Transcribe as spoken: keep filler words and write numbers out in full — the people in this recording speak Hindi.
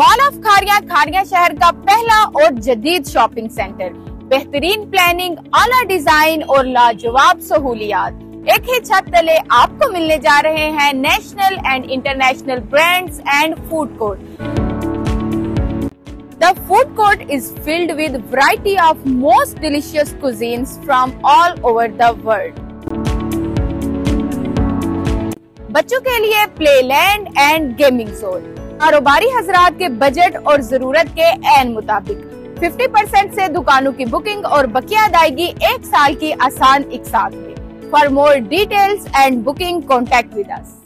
मॉल ऑफ खारिया खारिया शहर का पहला और जदीद शॉपिंग सेंटर, बेहतरीन प्लानिंग, आला डिजाइन और लाजवाब सहूलियात। एक ही छत तले आपको मिलने जा रहे हैं national and international brands and food court. The food court is filled with variety of most delicious cuisines from all over the world. बच्चों के लिए प्लेलैंड एंड गेमिंग जोन, कारोबारी हजरात के बजट और जरूरत के ऐन मुताबिक पचास परसेंट से दुकानों की बुकिंग और बकिया अदायगी एक साल की आसान एक साथ में। For more details and booking contact with us.